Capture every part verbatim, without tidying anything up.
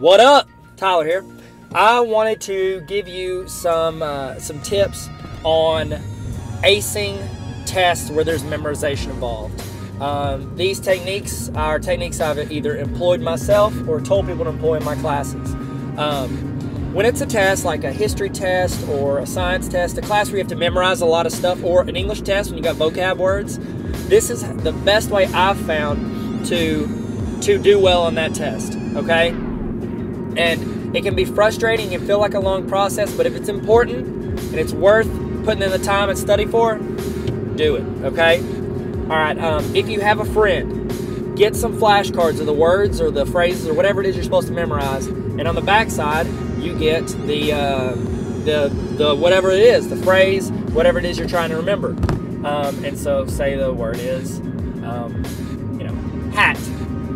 What up? Tyler here. I wanted to give you some uh, some tips on acing tests where there's memorization involved. Um, these techniques are techniques I've either employed myself or told people to employ in my classes. Um, when it's a test, like a history test or a science test, a class where you have to memorize a lot of stuff, or an English test when you got vocab words, this is the best way I've found to, to do well on that test, okay? And it can be frustrating and feel like a long process, but if it's important and it's worth putting in the time and study for, do it, okay? All right, um, if you have a friend, get some flashcards of the words or the phrases or whatever it is you're supposed to memorize, and on the back side, you get the, uh, the, the whatever it is, the phrase, whatever it is you're trying to remember. Um, and so say the word is, um, you know, hat,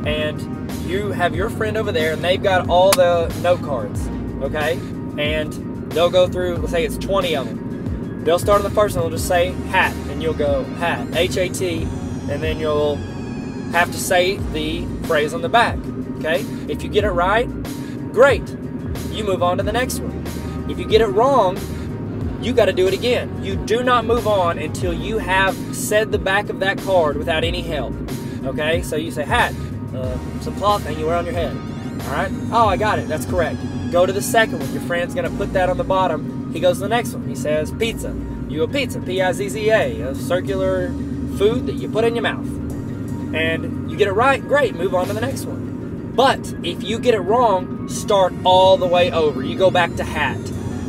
and you have your friend over there, and they've got all the note cards, okay? And they'll go through, let's say it's twenty of them. They'll start on the first one, they'll just say hat, and you'll go hat, H A T, and then you'll have to say the phrase on the back, okay? If you get it right, great, you move on to the next one. If you get it wrong, you gotta do it again. You do not move on until you have said the back of that card without any help, okay? So you say hat, uh, some cloth thing you wear on your head, all right? Oh, I got it, that's correct. Go to the second one, your friend's gonna put that on the bottom. He goes to the next one. He says, pizza. You a pizza, P I Z Z A, a circular food that you put in your mouth. And you get it right, great, move on to the next one. But if you get it wrong, start all the way over. You go back to hat.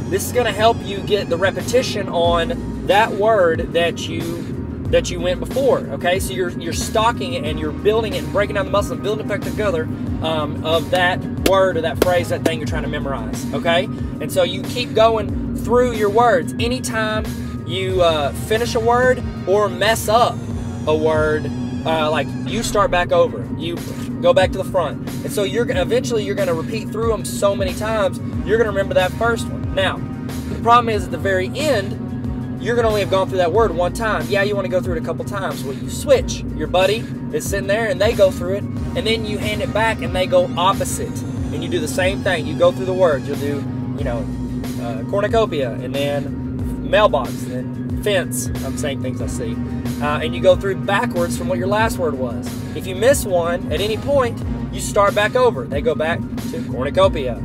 This is gonna help you get the repetition on that word that you that you went before, okay? So you're, you're stocking it and you're building it and breaking down the muscle and building it back together um, of that word or that phrase, that thing you're trying to memorize, okay? And so you keep going through your words. Anytime you uh, finish a word or mess up a word, uh, like you start back over, you go back to the front. And so you're gonna, eventually you're gonna repeat through them so many times, you're gonna remember that first one. Now, the problem is at the very end, you're gonna only have gone through that word one time. Yeah, you wanna go through it a couple times. Well, you switch. Your buddy is sitting there and they go through it, and then you hand it back and they go opposite. And you do the same thing. You go through the words. You'll do, you know, Uh, cornucopia, and then mailbox, and then fence. I'm saying things I see. Uh, and you go through backwards from what your last word was. If you miss one at any point, you start back over. They go back to cornucopia,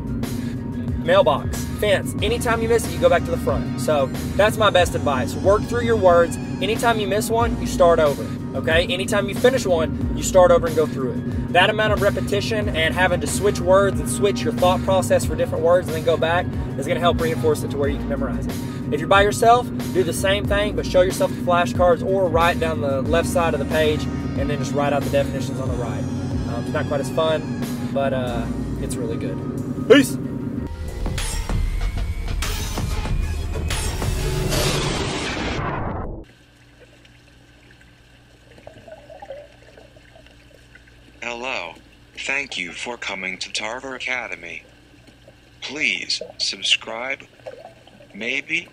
mailbox, fence. Anytime you miss it, you go back to the front. So that's my best advice. Work through your words. Anytime you miss one, you start over. Okay? Anytime you finish one, you start over and go through it. That amount of repetition and having to switch words and switch your thought process for different words and then go back is going to help reinforce it to where you can memorize it. If you're by yourself, do the same thing, but show yourself the flashcards or write down the left side of the page and then just write out the definitions on the right. Um, it's not quite as fun, but uh, it's really good. Peace! Hello, thank you for coming to Tarver Academy. Please subscribe, maybe